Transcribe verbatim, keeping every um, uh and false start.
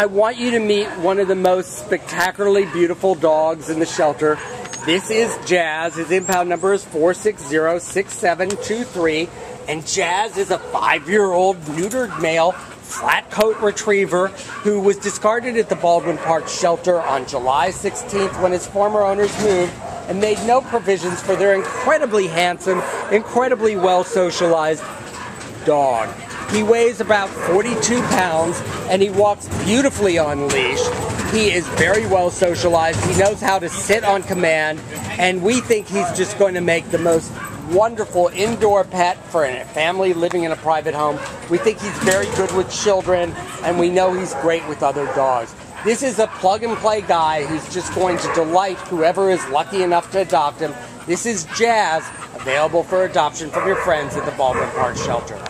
I want you to meet one of the most spectacularly beautiful dogs in the shelter. This is Jazz. His impound number is four six zero, six seven two three. And Jazz is a five-year-old neutered male Flat Coat Retriever who was discarded at the Baldwin Park Shelter on July sixteenth when his former owners moved and made no provisions for their incredibly handsome, incredibly well-socialized dog. He weighs about forty-two pounds and he walks beautifully on leash. He is very well socialized. He knows how to sit on command, and we think he's just going to make the most wonderful indoor pet for a family living in a private home. We think he's very good with children, and we know he's great with other dogs. This is a plug-and-play guy who's just going to delight whoever is lucky enough to adopt him. This is Jazz, available for adoption from your friends at the Baldwin Park Shelter.